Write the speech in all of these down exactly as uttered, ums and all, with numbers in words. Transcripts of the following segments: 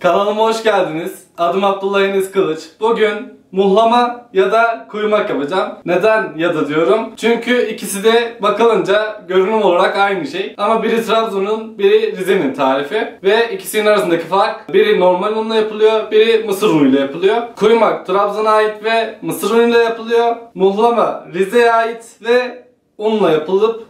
Kanalıma hoş geldiniz. Adım Abdullah Enes Kılıç. Bugün muhlama ya da kuymak yapacağım. Neden ya da diyorum? Çünkü ikisi de bakılınca görünüm olarak aynı şey. Ama biri Trabzon'un, biri Rize'nin tarifi. Ve ikisinin arasındaki fark, biri normal unla yapılıyor, biri mısır unuyla yapılıyor. Kuymak Trabzon'a ait ve mısır unuyla yapılıyor. Muhlama Rize'ye ait ve unla yapılıp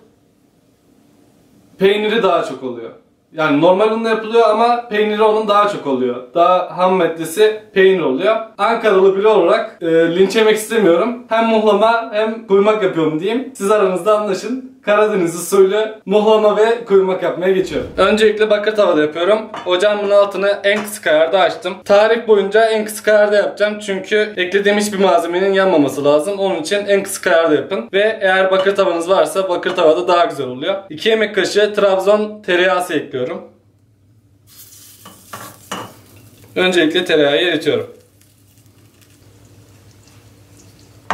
peyniri daha çok oluyor. Yani normal unla yapılıyor ama peyniri onun daha çok oluyor. Daha ham maddesi peynir oluyor. Ankaralı biri olarak e, linç yemek istemiyorum. Hem muhlama hem kuymak yapıyorum diyeyim. Siz aranızda anlaşın. Karadeniz usulü muhlama ve kuymak yapmaya geçiyorum. Öncelikle bakır tavada yapıyorum. Ocağımın altını en kısık ayarda açtım. Tarif boyunca en kısık ayarda yapacağım. Çünkü eklediğim hiçbir malzemenin yanmaması lazım. Onun için en kısık ayarda yapın. Ve eğer bakır tavanız varsa bakır tavada daha güzel oluyor. iki yemek kaşığı Trabzon tereyağı ekliyorum. Öncelikle tereyağı eritiyorum.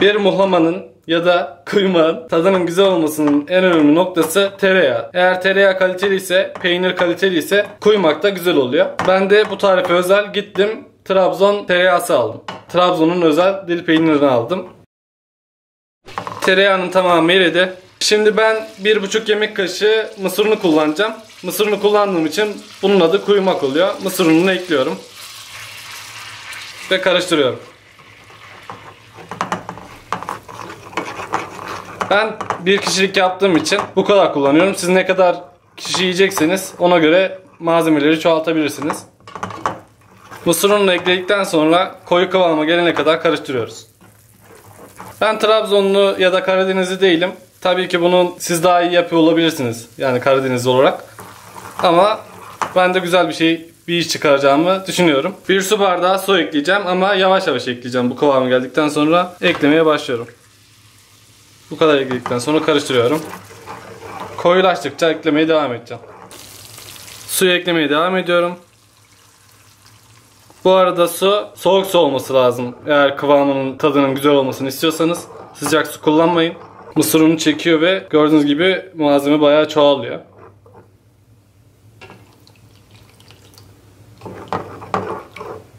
Bir muhlamanın ya da kuymanın tadının güzel olmasının en önemli noktası tereyağı. Eğer tereyağı kaliteli ise, peynir kaliteli ise kuymak da güzel oluyor. Ben de bu tarife özel gittim Trabzon tereyağısı aldım. Trabzon'un özel dil peynirini aldım. Tereyağının tamamı eridi. Şimdi ben bir buçuk yemek kaşığı mısır unu kullanacağım. Mısır unu kullandığım için bunun adı kuymak oluyor. Mısır ununu ekliyorum. Ve karıştırıyorum. Ben bir kişilik yaptığım için bu kadar kullanıyorum. Siz ne kadar kişi yiyecekseniz ona göre malzemeleri çoğaltabilirsiniz. Mısır ununu ekledikten sonra koyu kıvama gelene kadar karıştırıyoruz. Ben Trabzonlu ya da Karadenizli değilim. Tabii ki bunu siz daha iyi yapıyor olabilirsiniz. Yani Karadenizli olarak. Ama ben de güzel bir şey, bir iş çıkaracağımı düşünüyorum. Bir su bardağı su ekleyeceğim ama yavaş yavaş ekleyeceğim bu kıvama geldikten sonra. Eklemeye başlıyorum. Bu kadar ekledikten sonra karıştırıyorum. Koyulaştıkça eklemeye devam edeceğim. Suyu eklemeye devam ediyorum. Bu arada su soğuk su olması lazım. Eğer kıvamının, tadının güzel olmasını istiyorsanız sıcak su kullanmayın. Mısır unu çekiyor ve gördüğünüz gibi malzeme bayağı çoğalıyor.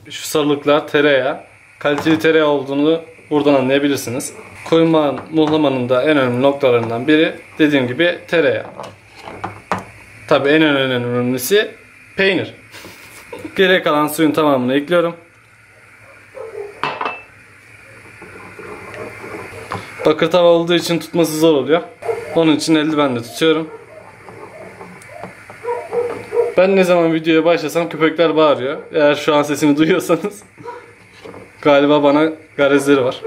Şu sarılıklar tereyağı. Kaliteli tereyağı olduğunu buradan anlayabilirsiniz. Kuymak muhlamanın da en önemli noktalarından biri dediğim gibi tereyağı. Tabii en önemlisi peynir. Geriye kalan suyun tamamını ekliyorum. Bakır tava olduğu için tutması zor oluyor. Onun için eldivenle tutuyorum. Ben ne zaman videoya başlasam köpekler bağırıyor. Eğer şu an sesini duyuyorsanız galiba bana garezleri var.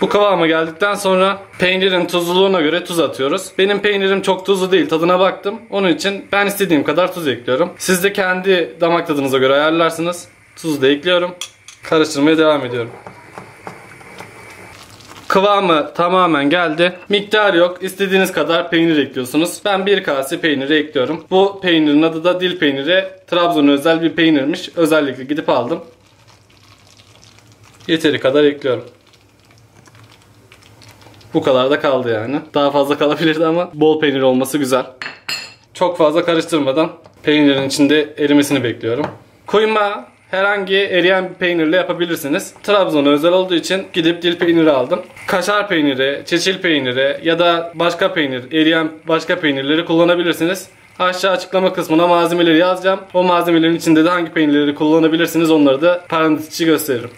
Bu kıvama geldikten sonra peynirin tuzluluğuna göre tuz atıyoruz. Benim peynirim çok tuzlu değil, tadına baktım. Onun için ben istediğim kadar tuz ekliyorum. Siz de kendi damak tadınıza göre ayarlarsınız. Tuzu da ekliyorum. Karıştırmaya devam ediyorum. Kıvamı tamamen geldi. Miktar yok. İstediğiniz kadar peynir ekliyorsunuz. Ben bir kase peyniri ekliyorum. Bu peynirin adı da dil peyniri. Trabzon'a özel bir peynirmiş. Özellikle gidip aldım. Yeteri kadar ekliyorum. Bu kadar da kaldı yani. Daha fazla kalabilirdi ama bol peynir olması güzel. Çok fazla karıştırmadan peynirin içinde erimesini bekliyorum. Kuymağı herhangi eriyen bir peynirle yapabilirsiniz. Trabzon'a özel olduğu için gidip dil peyniri aldım. Kaşar peyniri, çeçil peyniri ya da başka peynir, eriyen başka peynirleri kullanabilirsiniz. Aşağı açıklama kısmına malzemeleri yazacağım. O malzemelerin içinde de hangi peynirleri kullanabilirsiniz onları da parantez içi gösteririm.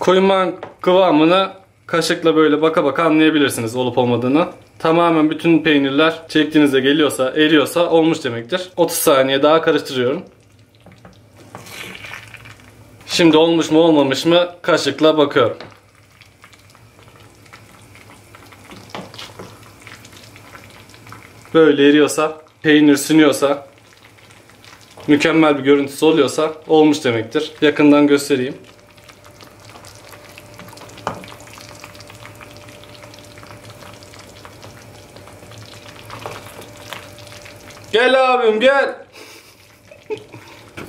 Kuymak kıvamını kaşıkla böyle baka baka anlayabilirsiniz olup olmadığını. Tamamen bütün peynirler çektiğinizde geliyorsa, eriyorsa olmuş demektir. otuz saniye daha karıştırıyorum. Şimdi olmuş mu olmamış mı kaşıkla bakıyorum. Böyle eriyorsa, peynir sünüyorsa, mükemmel bir görüntüsü oluyorsa olmuş demektir. Yakından göstereyim. Gel abim gel.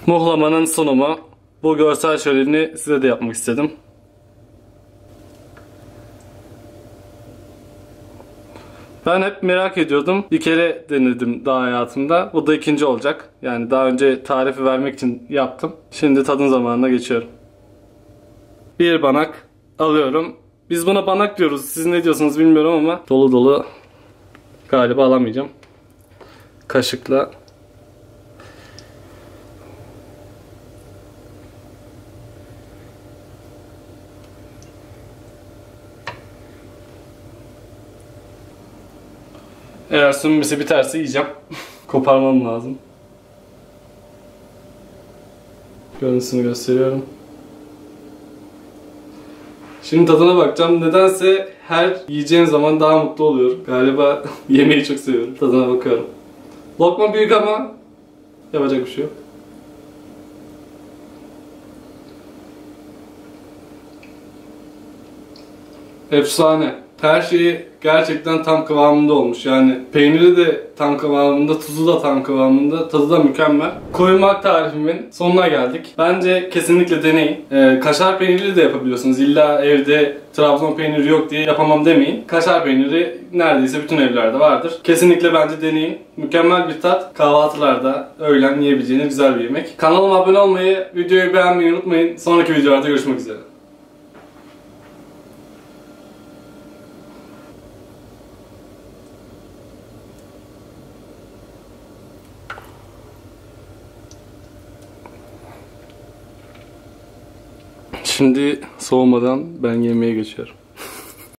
Muhlamanın sunumu. Bu görsel şöleni size de yapmak istedim. Ben hep merak ediyordum. Bir kere denedim daha hayatımda. Bu da ikinci olacak. Yani daha önce tarifi vermek için yaptım. Şimdi tadın zamanına geçiyorum. Bir banak alıyorum. Biz buna banak diyoruz. Siz ne diyorsunuz bilmiyorum ama dolu dolu galiba alamayacağım. Kaşıkla. Eğer sürmesi biterse yiyeceğim. Koparmam lazım. Görüntüsünü gösteriyorum. Şimdi tadına bakacağım. Nedense her yiyeceğim zaman daha mutlu oluyorum. Galiba yemeği çok seviyorum. Tadına bakıyorum. Lokma büyük ama yapacak bir şey yok. Efsane. Her şeyi gerçekten tam kıvamında olmuş. Yani peyniri de tam kıvamında, tuzu da tam kıvamında, tadı da mükemmel. Kuymak tarifimin sonuna geldik. Bence kesinlikle deneyin. Ee, kaşar peyniri de yapabiliyorsunuz. İlla evde Trabzon peyniri yok diye yapamam demeyin. Kaşar peyniri neredeyse bütün evlerde vardır. Kesinlikle bence deneyin. Mükemmel bir tat. Kahvaltılarda öğlen yiyebileceğiniz güzel bir yemek. Kanalıma abone olmayı, videoyu beğenmeyi unutmayın. Sonraki videolarda görüşmek üzere. Şimdi soğumadan ben yemeğe geçiyorum.